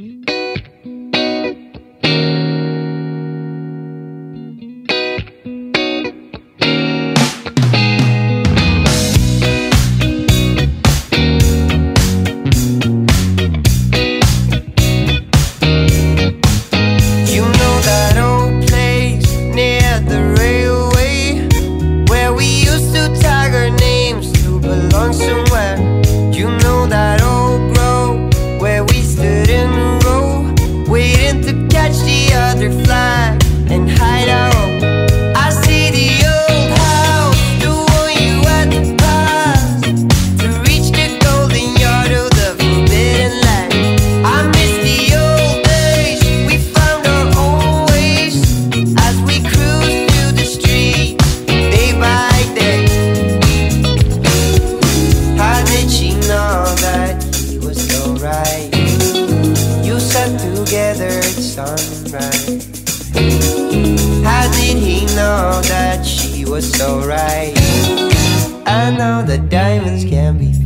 Sunrise. How did he know that she was so right? I know that diamonds can be found.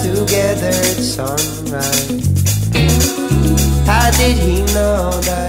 Together at sunrise. How did he know that?